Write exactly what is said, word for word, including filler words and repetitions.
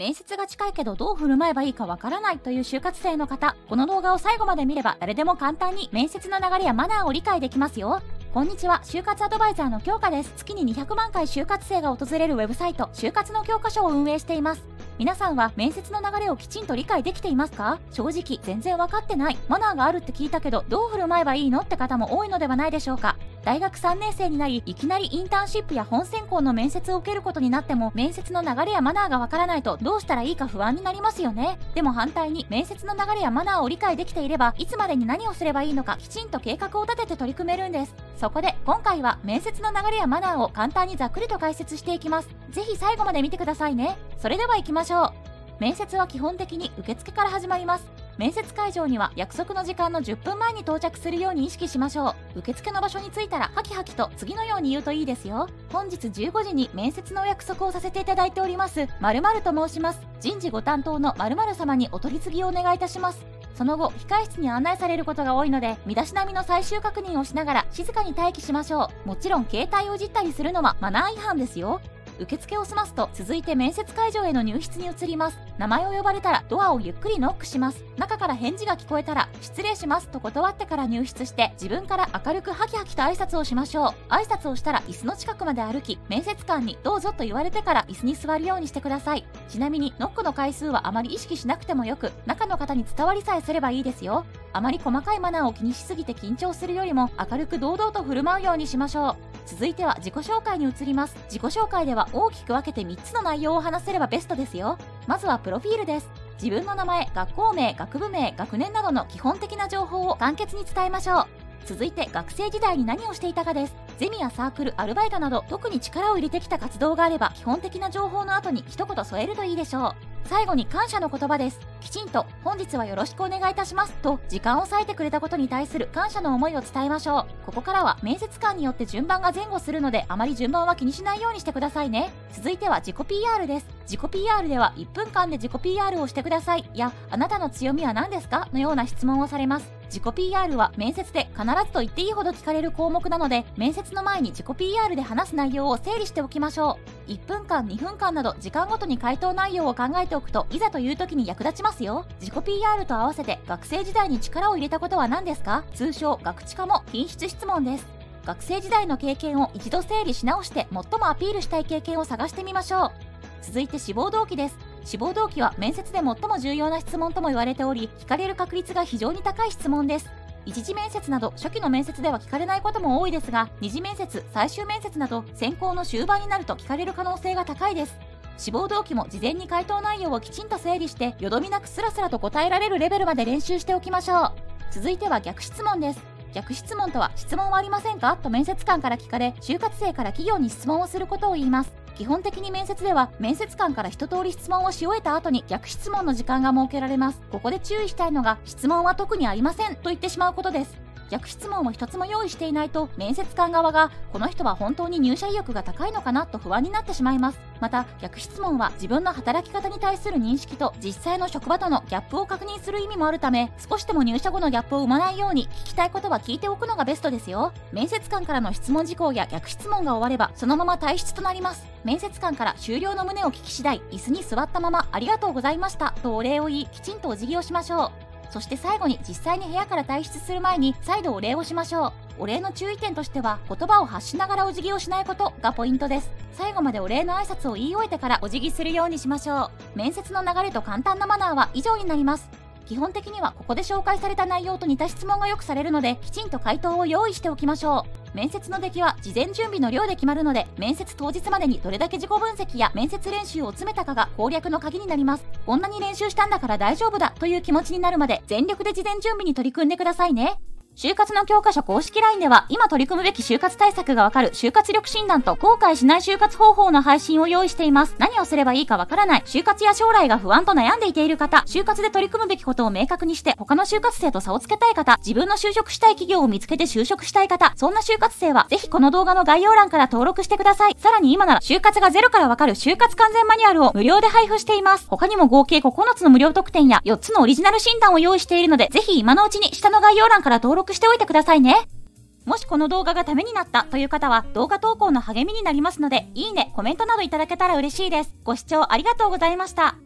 面接が近いけどどう振る舞えばいいかわからないという就活生の方、この動画を最後まで見れば誰でも簡単に面接の流れやマナーを理解できますよ。こんにちは、就活アドバイザーの京香です。月ににひゃくまん回就活生が訪れるウェブサイト、就活の教科書を運営しています。皆さんは面接の流れをきちんと理解できていますか？正直全然分かってない。マナーがあるって聞いたけど、どう振る舞えばいいのって方も多いのではないでしょうか。大学さんねん生になり、いきなりインターンシップや本選考の面接を受けることになっても、面接の流れやマナーがわからないとどうしたらいいか不安になりますよね。でも反対に、面接の流れやマナーを理解できていれば、いつまでに何をすればいいのかきちんと計画を立てて取り組めるんです。そこで今回は面接の流れやマナーを簡単にざっくりと解説していきます。ぜひ最後まで見てくださいね。それでは行きましょう。面接は基本的に受付から始まります。面接会場には約束の時間のじゅっぷんまえに到着するように意識しましょう。受付の場所に着いたらハキハキと次のように言うといいですよ。本日じゅうごじに面接のお約束をさせていただいております。〇〇と申します。人事ご担当の〇〇様にお取り次ぎをお願いいたします。その後、控室に案内されることが多いので、身だしなみの最終確認をしながら静かに待機しましょう。もちろん携帯をいじったりするのはマナー違反ですよ。受付を済ますと、続いて面接会場への入室に移ります。名前を呼ばれたらドアをゆっくりノックします。中から返事が聞こえたら、失礼しますと断ってから入室して、自分から明るくハキハキと挨拶をしましょう。挨拶をしたら椅子の近くまで歩き、面接官にどうぞと言われてから椅子に座るようにしてください。ちなみにノックの回数はあまり意識しなくてもよく、中の方に伝わりさえすればいいですよ。あまり細かいマナーを気にしすぎて緊張するよりも、明るく堂々と振る舞うようにしましょう。続いては自己紹介に移ります。自己紹介では大きく分けてみっつの内容を話せればベストですよ。まずはプロフィールです。自分の名前、学校名、学部名、学年などの基本的な情報を簡潔に伝えましょう。続いて学生時代に何をしていたかです。ゼミやサークル、アルバイトなど特に力を入れてきた活動があれば基本的な情報の後に一言添えるといいでしょう。最後に感謝の言葉です。きちんと本日はよろしくお願いいたしますと時間を割いてくれたことに対する感謝の思いを伝えましょう。ここからは面接官によって順番が前後するのであまり順番は気にしないようにしてくださいね。続いては自己 ピーアール です。自己 ピーアール ではいっぷんかんで自己 ピーアール をしてくださいやあなたの強みは何ですかのような質問をされます。自己 ピーアール は面接で必ずと言っていいほど聞かれる項目なので、面接の前に自己 ピーアール で話す内容を整理しておきましょう。いっぷんかん、にふんかんなど時間ごとに回答内容を考えておくと、いざという時に役立ちますよ。自己 ピーアール と合わせて、学生時代に力を入れたことは何ですか？通称、学知化も品質質問です。学生時代の経験を一度整理し直して、最もアピールしたい経験を探してみましょう。続いて志望動機です。志望動機は面接で最も重要な質問とも言われており、聞かれる確率が非常に高い質問です。一次面接など初期の面接では聞かれないことも多いですが、二次面接、最終面接など選考の終盤になると聞かれる可能性が高いです。志望動機も事前に回答内容をきちんと整理して、よどみなくスラスラと答えられるレベルまで練習しておきましょう。続いては逆質問です。逆質問とは、質問はありませんかと面接官から聞かれ、就活生から企業に質問をすることを言います。基本的に面接では面接官から一通り質問をし終えた後に逆質問の時間が設けられます。ここで注意したいのが、質問は特にありませんと言ってしまうことです。逆質問を一つも用意していないと、面接官側がこの人は本当に入社意欲が高いのかなと不安になってしまいます。また逆質問は自分の働き方に対する認識と実際の職場とのギャップを確認する意味もあるため、少しでも入社後のギャップを生まないように聞きたいことは聞いておくのがベストですよ。面接官からの質問事項や逆質問が終わればそのまま退出となります。面接官から終了の旨を聞き次第、椅子に座ったままありがとうございましたとお礼を言い、きちんとお辞儀をしましょう。そして最後に実際に部屋から退出する前に再度お礼をしましょう。お礼の注意点としては、言葉を発しながらお辞儀をしないことがポイントです。最後までお礼の挨拶を言い終えてからお辞儀するようにしましょう。面接の流れと簡単なマナーは以上になります。基本的にはここで紹介された内容と似た質問がよくされるので、きちんと回答を用意しておきましょう。面接の出来は事前準備の量で決まるので、面接当日までにどれだけ自己分析や面接練習を詰めたかが攻略の鍵になります。こんなに練習したんだから大丈夫だという気持ちになるまで、全力で事前準備に取り組んでくださいね。就活の教科書公式 ライン では、今取り組むべき就活対策がわかる就活力診断と後悔しない就活方法の配信を用意しています。何をすればいいかわからない、就活や将来が不安と悩んでいている方、就活で取り組むべきことを明確にして他の就活生と差をつけたい方、自分の就職したい企業を見つけて就職したい方、そんな就活生はぜひこの動画の概要欄から登録してください。さらに今なら就活がゼロからわかる就活完全マニュアルを無料で配布しています。他にも合計ここのつの無料特典やよっつのオリジナル診断を用意しているので、ぜひ今のうちに下の概要欄から登録登録しておいてくださいね。もしこの動画がためになったという方は、動画投稿の励みになりますので、いいね、コメントなどいただけたら嬉しいです。ご視聴ありがとうございました。